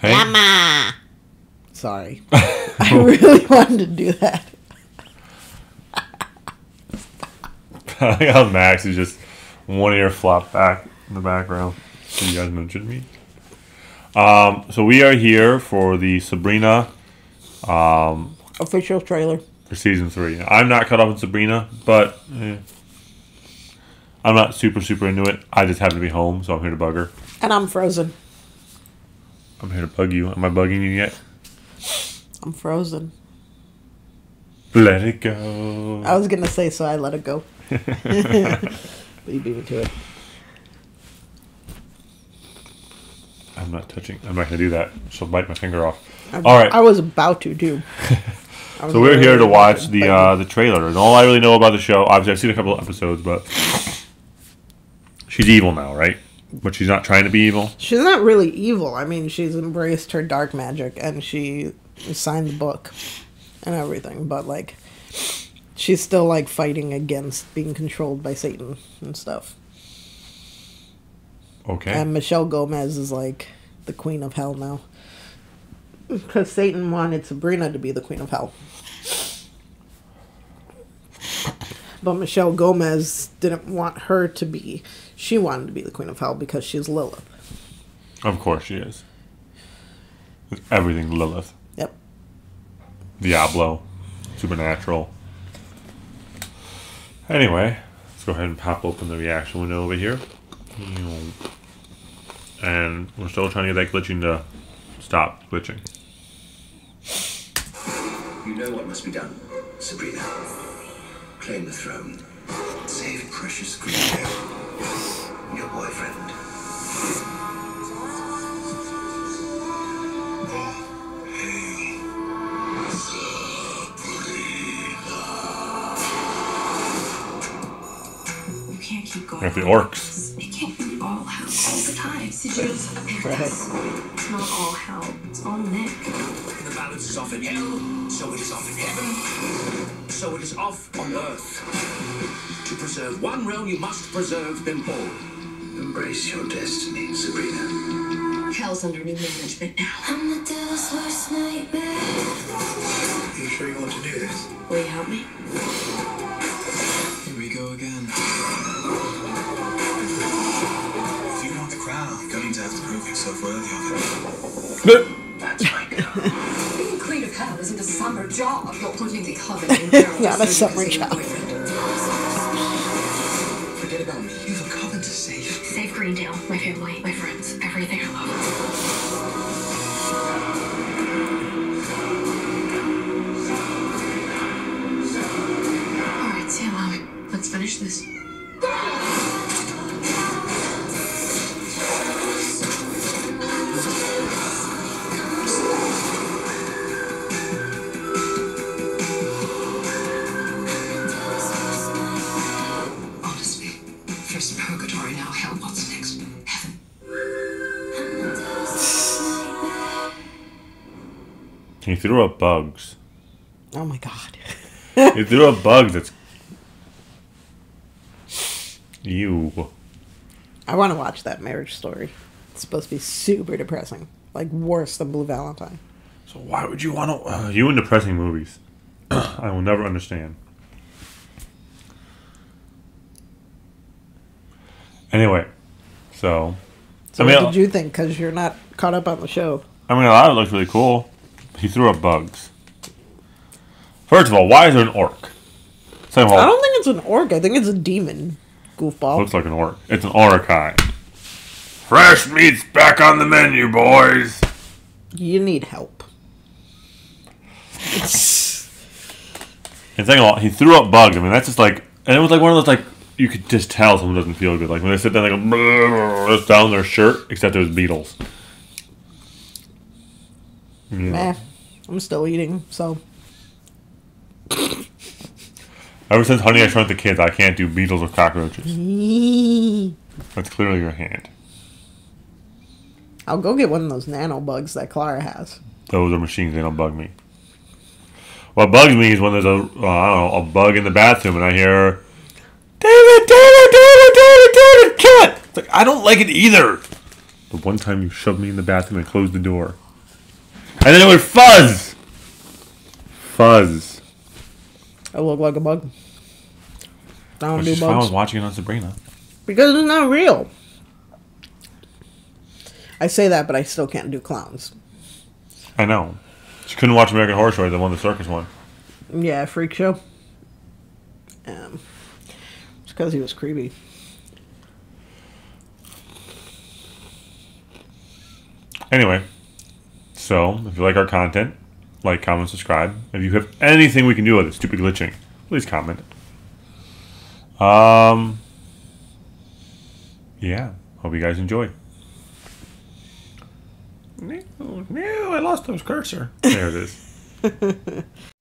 Hey. Mama. Sorry. I really wanted to do that. I think how Max is just one ear flopped back in the background. So you guys mentioned me. So we are here for the Sabrina official trailer for season 3. I'm not caught up in Sabrina, but I'm not super into it. I just happen to be home, so I'm here to bug her. And I'm frozen. I'm here to bug you. Am I bugging you yet? I'm frozen. Let it go. I was gonna say, so I let it go. But you beat me to it. I'm not touching. I'm not gonna do that. She'll bite my finger off. All right. I was about to do. So we're here to watch the trailer, and all I really know about the show, obviously I've seen a couple of episodes, but she's evil now, right? But she's not trying to be evil. She's not really evil. I mean, she's embraced her dark magic, and she signed the book and everything. But like, she's still like fighting against being controlled by Satan and stuff. Okay. And Michelle Gomez is like the queen of hell now, because Satan wanted Sabrina to be the queen of hell. But Michelle Gomez didn't want her to be. She wanted to be the queen of hell because she's Lilith. Of course she is. It's everything Lilith. Yep. Diablo. Supernatural. Anyway, let's go ahead and pop open the reaction window over here. And we're still trying to get that glitching to stop glitching. You know what must be done, Sabrina. Claim the throne. Save precious Greendale. Your boyfriend. Hail Sabrina. You can't keep going. Like the orcs. It can't be all hell all the time. Sigils of paradise. It's not all hell. It's all Nick. The balance is off in hell, so it is off in heaven. So it is off on earth. To preserve one realm, you must preserve them all. Embrace your destiny, Sabrina. Hell's under new management now. I'm the devil's worst nightmare. Are you sure you want to do this? Will you help me? Here we go again. If you want the crown, you're going to have to prove yourself worthy of it. That's my girl. Isn't a summer job, not putting the covenant in there. Not a summer job. Forget about me. You have a covenant to save. Save Greendale, my family, my friends, everything I love. Alright, Sam, let's finish this. He threw up bugs. Oh my god. He threw up bugs. It's ew. I want to watch that Marriage Story. It's supposed to be super depressing. Like worse than Blue Valentine. So why would you want to... you and depressing movies. I will never understand. Anyway. So I mean, what did you think? Because you're not caught up on the show. I mean, a lot of it looks really cool. He threw up bugs. First of all, why is there an orc? Second of all, I don't think it's an orc. I think it's a demon. Goofball. Looks like an orc. It's an orakai. Fresh meat's back on the menu, boys. You need help. And second of all, he threw up bugs. I mean, that's just like... And it was like one of those, like... You could just tell someone doesn't feel good. Like, when they sit down, they go... It's down their shirt, except it was beetles. Yeah. Meh. I'm still eating, so... Ever since Honey, I Shrunk the Kids, I can't do beetles or cockroaches. That's clearly your hand. I'll go get one of those nanobugs that Clara has. Those are machines. They don't bug me. What bugs me is when there's a bug in the bathroom and I hear... David, kill it! It's like, I don't like it either! The one time you shoved me in the bathroom and closed the door... And then it would fuzz. Fuzz. I look like a bug. I don't do bugs. I was watching it on Sabrina. Because it's not real. I say that, but I still can't do clowns. I know. She couldn't watch American Horror Show. The one the circus one. Yeah, Freak Show. It's because he was creepy. Anyway, so if you like our content, like, comment, subscribe. If you have anything we can do with this stupid glitching, please comment. Yeah. Hope you guys enjoy. No, I lost those cursor. There it is.